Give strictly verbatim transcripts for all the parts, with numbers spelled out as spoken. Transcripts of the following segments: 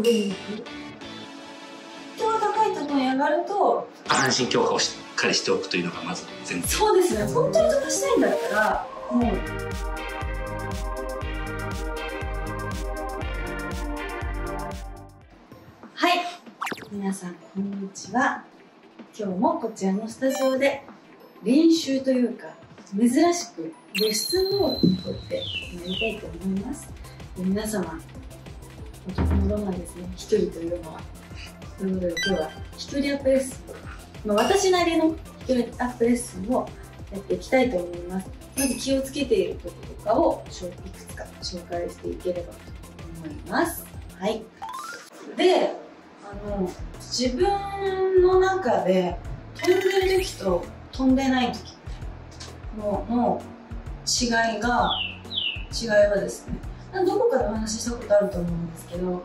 上に行く。人が高いところに上がると下半身強化をしっかりしておくというのがまず全然。そうですね。本当に飛ばしたいんだったらもう。はい、皆さんこんにちは。今日もこちらのスタジオで練習というか珍しくレッスンボールにとってやりたいと思います。皆様男のロマンですね、一人というのは。ということで今日は一人アップレッスン、まあ、私なりの一人アップレッスンをやっていきたいと思います。まず気をつけていることとかをいくつか紹介していければと思います。はい。で、あの自分の中で飛んでる時と飛んでない時の、の違いが違いはですね、どこかでお話ししたことあると思うんですけど、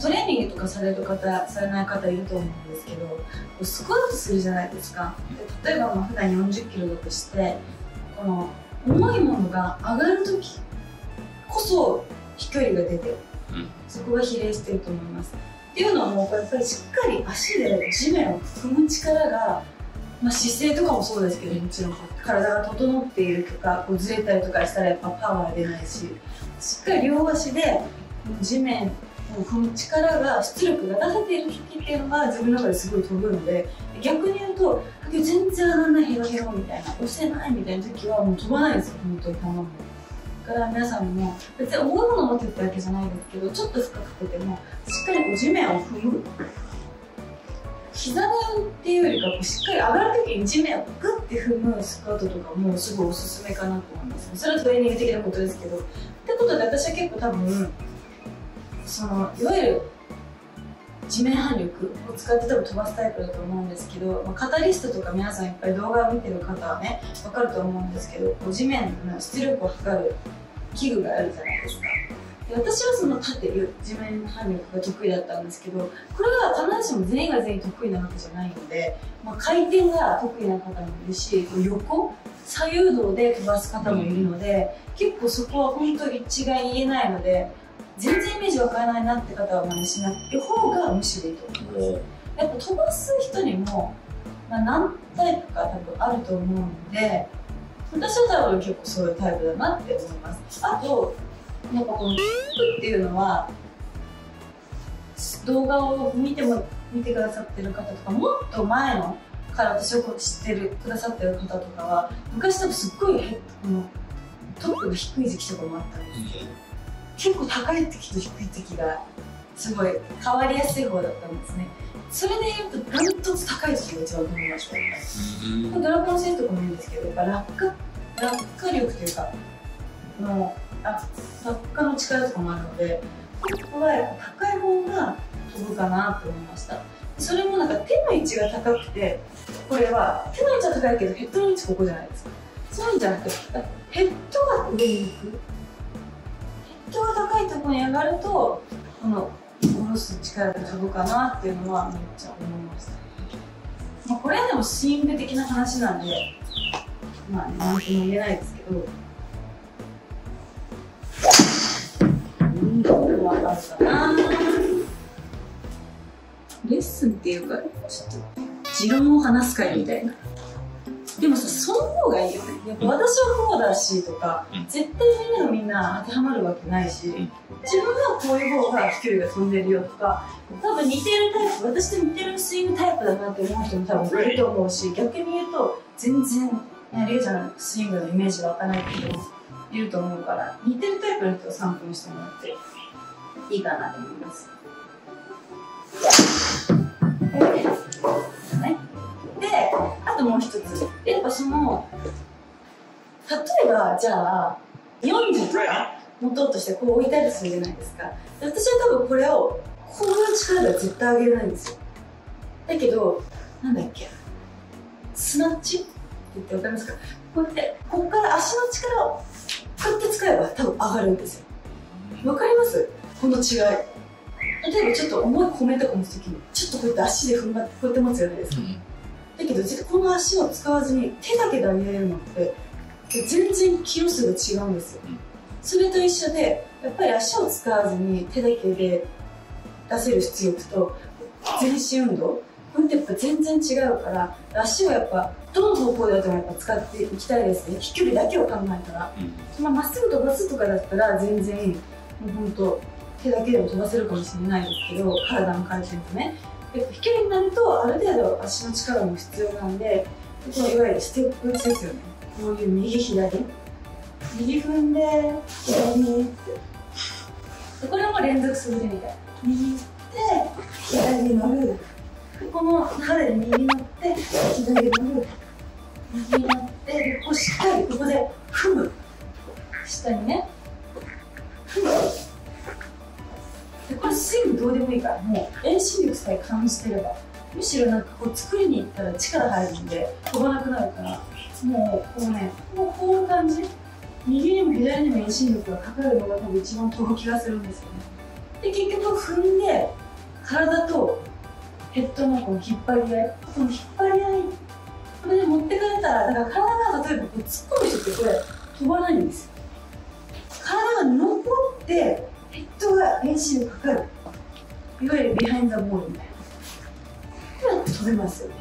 トレーニングとかされる方されない方いると思うんですけど、スクワットするじゃないですか。で、例えばまあ普段よんじゅっキロだとして、この重いものが上がる時こそ飛距離が出てる、そこが比例してると思います。っていうのはもうやっぱりしっかり足で地面を踏む力が、まあ、姿勢とかもそうですけど、もちろん体が整っているとかこうずれたりとかしたらやっぱパワー出ないし、しっかり両足で地面を踏む力が出力が出せている時っていうのが自分の中ですごい飛ぶので、逆に言うと全然上がんない、ヘロヘロみたいな、押せないみたいな時はもう飛ばないんですよ、本当に。頼むから皆さんも別に重いもの持ってったわけじゃないんですけど、ちょっと負荷かけてもしっかりこう地面を踏む、膝でっていうよりかこうしっかり上がる時に地面をグッて踏むスクワットとかもすごいおすすめかなと思います。それはトレーニング的なことですけど。ってことで私は結構多分そのいわゆる地面反力を使って多分飛ばすタイプだと思うんですけど、まあ、カタリストとか皆さんいっぱい動画を見てる方はね分かると思うんですけど、こう地面の出力を測る器具があるじゃないですか。で、私はその立てる地面反力が得意だったんですけど、これは必ずしも全員が全員得意なわけじゃないので、まあ、回転が得意な方もいるし、横左右動で飛ばす方もいるので、結構そこは本当に一概に言えないので、全然イメージわからないなって方は真似しない方がむしろいいと思います。やっぱ飛ばす人にも、まあ、何タイプか多分あると思うので、私は多分結構そういうタイプだなって思います。あとなんかこのキックっていうのは動画を見ても見てくださってる方とか、もっと前のから私をこう知ってるくださってる方とかは昔多分すっごいこのトップが低い時期とかもあったんですけど、結構高い時と低い時がすごい変わりやすい方だったんですね。それで言うとダントツ高い時が一番飛びました、ね。うん、ドラゴン戦とかもいいんですけど、やっぱ落下落下力というかのあ落下の力とかもあるので、ここはやっぱ高い方が飛ぶかなと思いました。それもなんか手の位置が高くて、これは手の位置は高いけどヘッドの位置ここじゃないですか。そういうんじゃなくてヘッドが上に行く、人が高いところに上がるとこの下ろす力が飛ぶかなっていうのはめっちゃ思いました、ね。まあ、これはでもスイング的な話なんでまあ何とも言えないですけど、うんとも分かるかな。レッスンっていうかちょっと持論を話す会みたいな。でもさ、その方がいいよね。やっぱ私はこうだしとか、絶対みんながみんな当てはまるわけないし、自分はこういう方が飛距離が飛んでるよとか、多分似てるタイプ、私と似てるスイングタイプだなって思う人も多分いると思うし、逆に言うと全然リュウちゃんのスイングのイメージ湧かないっていう人もいると思うから、似てるタイプの人を参考にしてもらっていいかなと思います。もう一つ、やっぱその例えばじゃあよんじゅうとか持とうとしてこう置いたりするじゃないですか。私は多分これをこういう力では絶対上げれないんですよ。だけどなんだっけスナッチって言って分かりますか。こうやってここから足の力をこうやって使えば多分上がるんですよ。分かります、この違い。例えばちょっと重い米とか持つ時にちょっとこうやって足で踏ん張ってこうやって持つじゃないですか、うん。だけどこの足を使わずに手だけで上げれるのって全然キロ数が違うんですよ。それと一緒でやっぱり足を使わずに手だけで出せる出力と全身運動これってやっぱ全然違うから、足をやっぱどの方向であってもやっぱ使っていきたいですね。飛距離だけを考えたら、うん、まあ、まっすぐ飛ばすとかだったら全然もうほんと手だけでも飛ばせるかもしれないですけど、体の回転もねやっぱ飛距離になるとある程度足の力も必要なんで、このいわゆるステップ打ちですよね。こういう右左右踏んで左にって、これも連続するみたい。右行って左に乗る、この流れで右乗って左に乗る、右乗ってここしっかりここで踏む、下にね踏む。これスイングどうでもいいから、もう遠心力さえ感じてれば、むしろなんかこう作りに行ったら力入るんで飛ばなくなるから、もうこうね、もうこういう感じ、右にも左にも遠心力がかかるのが多分一番飛ぶ気がするんですよね。で結局踏んで体とヘッドのこの引っ張り合い、この引っ張り合いこれで持ってかれたら、だから体が例えばこう突っ込む人ってこれ飛ばないんですよ。体が残ってヘッドが遠心力かかる、いわゆるビハインド・ザ・ボールみたいな、こうやって飛べますよね。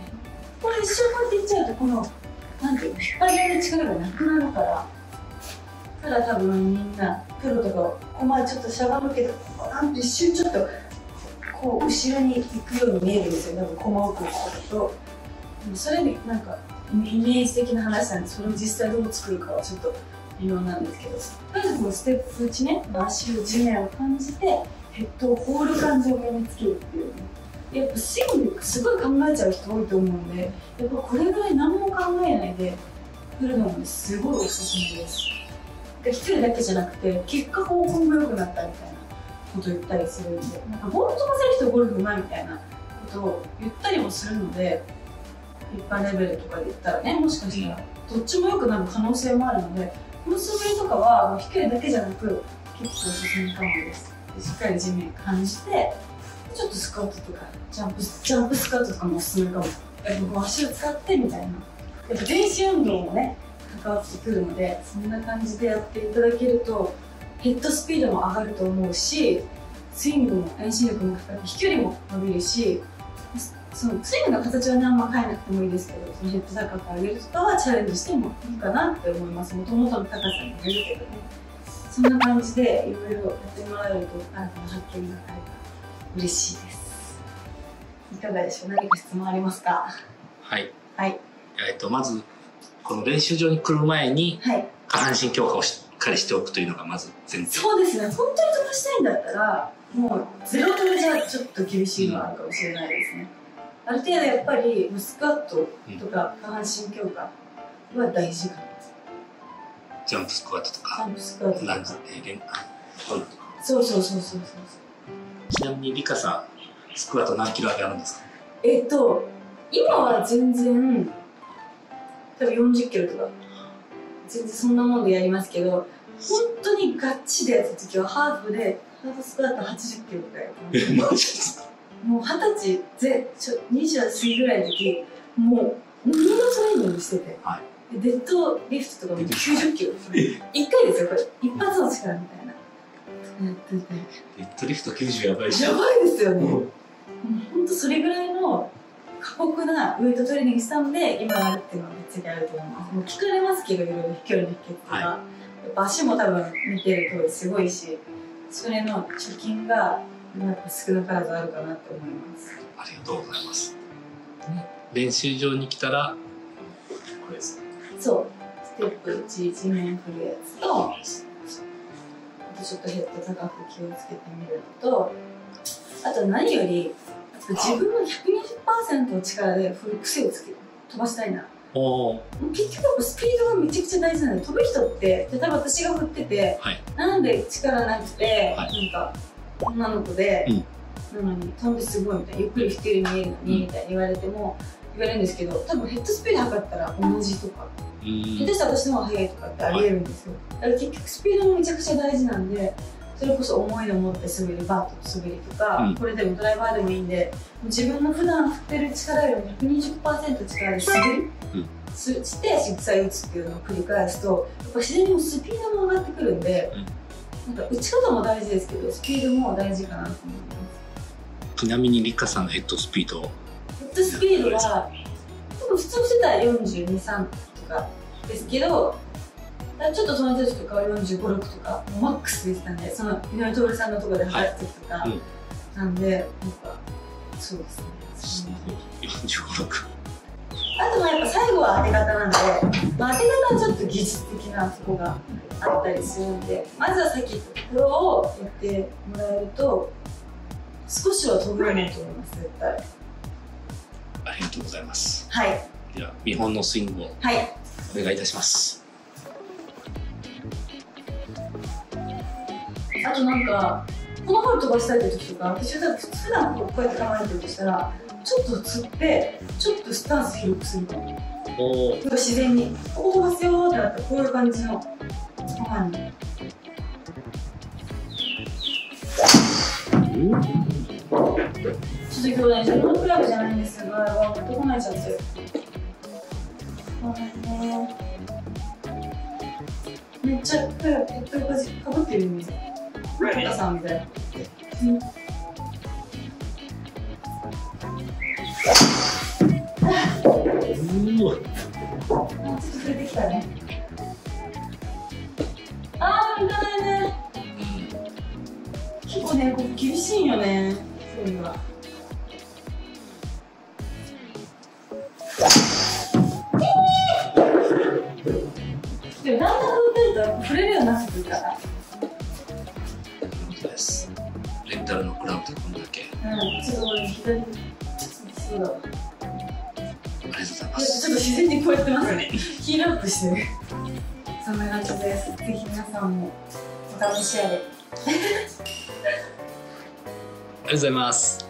これ一瞬こうやっていっちゃうと、このなんていうの、引っ張り合いの力がなくなるから、ただ多分みんなプロとかここまでちょっとしゃがむけど、なんと一瞬ちょっとこう後ろに行くように見えるんですよ、多分駒を置くことと。でもそれになんかイメージ的な話なんで、それを実際どう作るかはちょっと微妙なんですけど、とりあえずこのステップ打ちね、足を地面を感じてヘッドを放る感じを身につけるっていうね。やっぱスイングすごい考えちゃう人多いと思うんで、やっぱこれぐらい何も考えないで振るのもすごいおすすめです。一人だけじゃなくて結果方向も良くなったみたいなことを言ったりするんで、なんかボール飛ばせる人ゴルフうまいみたいなことを言ったりもするので、一般レベルとかで言ったらね、もしかしたらどっちも良くなる可能性もあるので、この素振りとかは飛距離だけじゃなく結構おすすめかもです。しっかり地面感じて、ちょっとスクワットとかジャンプジャンプスクワットとかもおすすめかも。やっぱ足を使ってみたいな、やっぱ全身運動もね関わってくるので、そんな感じでやっていただけるとヘッドスピードも上がると思うし、スイングも遠心力もかかる、飛距離も伸びるし、そのスイングの形はねあんま変えなくてもいいですけど、そのヘッド高く上げるとかはチャレンジしてもいいかなって思います。もともとの高さに上げるけどね、そんな感じでいろいろやってもらえると新たな発見があれば嬉しいです。いかがでしょう、何か質問ありますか？はい、はい、えっとまずこの練習場に来る前に下半身強化をしっかりしておくというのがまず前提。そうですね、本当に飛ばしたいんだったらもうゼロ飛びじゃちょっと厳しいのはあるかもしれないですね、うん、ある程度やっぱりスクワットとか下半身強化は大事かな、うん、ジャンプスクワットとかジャンプスクワットとか、そうそうそうそうそう。ちなみにリカさんスクワット何キロ上げあるんですか？えっと今は全然多分よんじゅっキロとか全然そんなもんでやりますけど、本当にガチでやった時はハーフでハーフスクワットはちじゅっキロとかやってましたもうはたちぜにじゅうはちすぎぐらいの時、もう運動トレーニングしてて、はい、デッドリフトとかもきゅうじゅっキロいっかいですよ、これ一発の力みたいなやってて、デッドリフトきゅうじゅうやばいし、やばいですよね、うん、もう本当それぐらいの過酷なウェイトトレーニングしたので今あるっていうのはめっちゃあると思います。もう聞かれますけどいろいろ飛距離の秘訣とか、はい、やっぱ足も多分見てる通りすごいし、それの貯金がやっぱ少なからずあるかなと思います。ありがとうございます、ね、練習場に来たらこれですね。そうステップいち地面振るやつと、あとちょっとヘッド高く気をつけてみるのと、あと何より自分の ひゃくにじゅっパーセント の力で振る癖をつける、飛ばしたいな。結局やっぱスピードがめちゃくちゃ大事なので、飛ぶ人って例えば私が振ってて、はい、なんで力なくて、はい、なんか女の子で、うん、なのに飛んですごいみたいな、ゆっくり振ってるように見えるのにみたいに言われても、言われるんですけど、多分ヘッドスピード測ったら同じとか、下手したら私の方が速いとかってありえるんですよ、はい、だから結局スピードもめちゃくちゃ大事なんで、それこそ重いの持って滑るバートの滑りとか、うん、これでもドライバーでもいいんで、自分の普段振ってる力より ひゃくにじゅっパーセント 力で滑り、うん、して実際打つっていうのを繰り返すと、やっぱ自然にスピードも上がってくるんで、うん、なんか打ち方も大事ですけどスピードも大事かなと思います。ちなみにリカさんのヘッドスピードヘッドスピードは普通してたらよんじゅうに、さんとかですけど、ちょっとその時とかはよんじゅうご、ろくとかマックスでしたんで、その井上徹さんのとこで働く時とかなんで、はい、うん、なんかそうですね、よんじゅうご、ろく。あとはやっぱ最後は当て方なんで、まあ、当て方はちょっと技術的なとこがあったりするんで、まずは先っところをやってもらえると少しは飛ぶようになると思います、絶対。ありがとうございます。はい。では見本のスイングを、はい、お願いいたします。あとなんかこのボール飛ばしたいという時とか、私は普段こうやって構えてるとしたら、ちょっとつってちょっとスタンス広くすると、おー、自然にここ飛ばすよーってなって、こういう感じの構えに。ちょっと兄弟、自分のクラブじゃないんですが、わーっとこないちゃってる。そうですね。めっちゃクラブいっぱいかぶってるイメージ。高田さんみたいな。うん。もうちょっと触れてきたね。ああ、向かないね。結構ね、ここ厳しいよね。そういうのは。でもだんだん打てると触れるようになってくるから。本当です。レンタルのクラブでこんだけ。うん、ちょっと俺左。そうだ。ありがとうございます。ちょっと自然にこうやってますね。ヒールアップしてる。そんな感じです。ぜひ皆さんもお試しあれ。ありがとうございます。